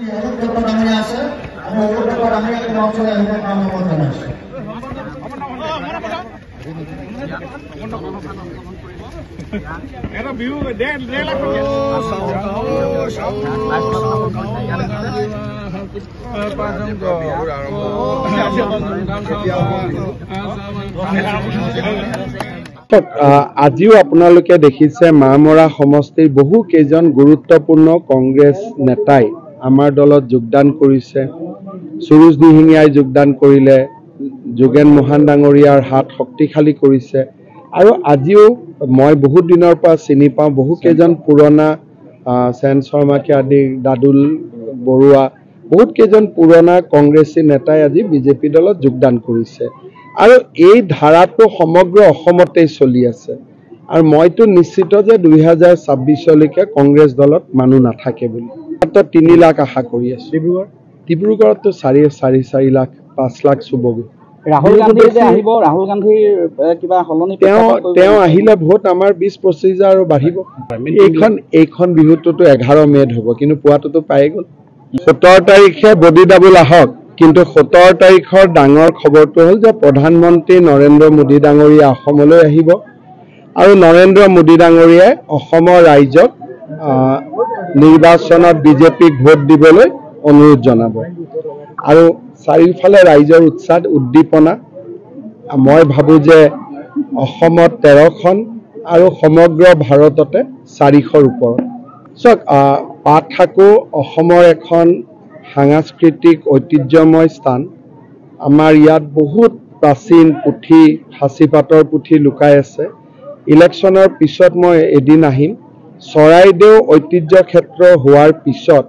আজিও আপোনালোকে দেখিছে মাহমৰা সমষ্টিৰ বহু কেইজন গুৰুত্বপূৰ্ণ কংগ্ৰেছ নেতাই আমাৰ দলত যোগদান কৰিছে। সুৰুজ দিহিঙীয়াই যোগদান কৰিলে, যোগেন মহান ডাঙৰীয়াৰ হাত শক্তিশালী কৰিছে। আৰু আজিও মই বহুত দিনৰ পৰা চিনি পাওঁ বহু কেইজন পুৰণা, চেন শৰ্মাকে আদি, দাদুল বৰুৱা, বহুত কেইজন পুৰণা কংগ্ৰেছী নেতাই আজি বিজেপি দলত যোগদান কৰিছে। আৰু এই ধাৰাটো সমগ্ৰ অসমতেই চলি আছে। আৰু মইতো নিশ্চিত যে ২০২৬লৈকে কংগ্ৰেছ দলত মানুহ নাথাকে বুলি। মাত্ৰ ৩ লাখ আশা কৰি আছোঁ। ডিব্ৰুগড়তো চাৰি লাখ ৫ লাখ চুবগৈ। তেওঁ আহিলে ভোট আমাৰ ২০-২৫ হাজাৰ আৰু বাঢ়িব। এইখন বিহুতোতো ১১ মে'ত হ'ব, কিন্তু পোৱাটোতো পাই গ'ল। ১৭ তাৰিখে বডি ডাবল আহক, কিন্তু ১৭ তাৰিখৰ ডাঙৰ খবৰটো হ'ল যে প্ৰধানমন্ত্ৰী নৰেন্দ্ৰ মোদী ডাঙৰীয়া অসমলৈ আহিব আৰু নৰেন্দ্ৰ মোদী ডাঙৰীয়াই অসমৰ ৰাইজক নিৰ্বাচনত বিজেপিক ভোট দিবলৈ অনুৰোধ জনাব। আৰু চাৰিওফালে ৰাইজৰ উৎসাহ উদ্দীপনা। মই ভাবোঁ যে অসমত 13খন আৰু সমগ্ৰ ভাৰততে 400ৰ ওপৰত। চাওক, পাত থাকো অসমৰ এখন সাংস্কৃতিক ঐতিহ্যময় স্থান। আমাৰ ইয়াত বহুত প্ৰাচীন পুথি, সাঁচিপাতৰ পুথি লুকাই আছে। ইলেকশ্যনৰ পিছত মই এদিন আহিম। চৰাইদেউ ঐতিহ্য ক্ষেত্ৰ হোৱাৰ পিছত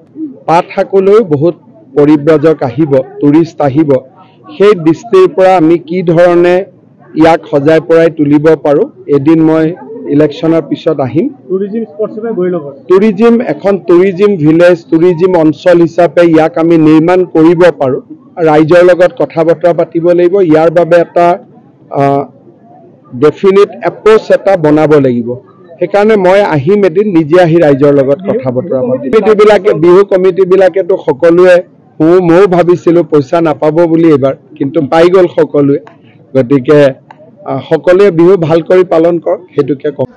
পাত শাকলৈও বহুত পৰিব্ৰাজক আহিব, টুৰিষ্ট আহিব। সেই দৃষ্টিৰ পৰা আমি কি ধৰণে ইয়াক সজাই পৰাই তুলিব পাৰোঁ, এদিন মই ইলেকশ্যনৰ পিছত আহিম। টুৰিজিম, এখন টুৰিজিম ভিলেজ, টুৰিজিম অঞ্চল হিচাপে ইয়াক আমি নিৰ্মাণ কৰিব পাৰোঁ। ৰাইজৰ লগত কথা বতৰা পাতিব লাগিব। ইয়াৰ বাবে এটা ডেফিনিট এপ্ৰ'চ এটা বনাব লাগিব। সেইকাৰণে মই আহিম এদিন, নিজে আহি ৰাইজৰ লগত কথা বতৰা পাতিম। বিহু কমিটিবিলাকেতো সকলোৱে, ময়ো ভাবিছিলোঁ পইচা নাপাব বুলি এইবাৰ, কিন্তু পাই গ'ল সকলোৱে। গতিকে সকলোৱে বিহু ভাল কৰি পালন কৰক, সেইটোকে কম।